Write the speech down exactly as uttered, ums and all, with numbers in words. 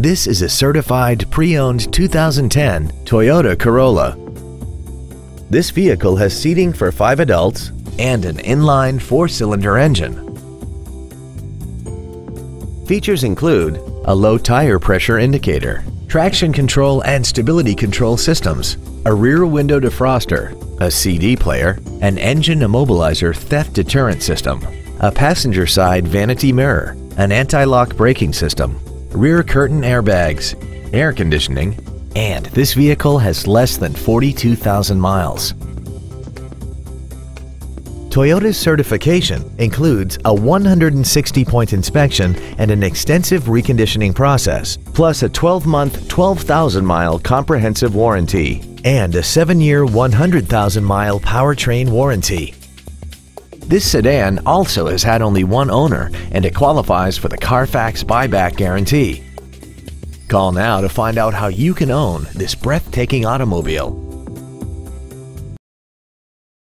This is a certified pre-owned two thousand ten Toyota Corolla. This vehicle has seating for five adults and an inline four-cylinder engine. Features include a low tire pressure indicator, traction control and stability control systems, a rear window defroster, a C D player, an engine immobilizer theft deterrent system, a passenger side vanity mirror, an anti-lock braking system, rear curtain airbags, air conditioning, and this vehicle has less than forty-two thousand miles. Toyota's certification includes a one hundred sixty point inspection and an extensive reconditioning process, plus a twelve month, twelve thousand mile comprehensive warranty and a seven year, one hundred thousand mile powertrain warranty. This sedan also has had only one owner and it qualifies for the Carfax buyback guarantee. Call now to find out how you can own this breathtaking automobile.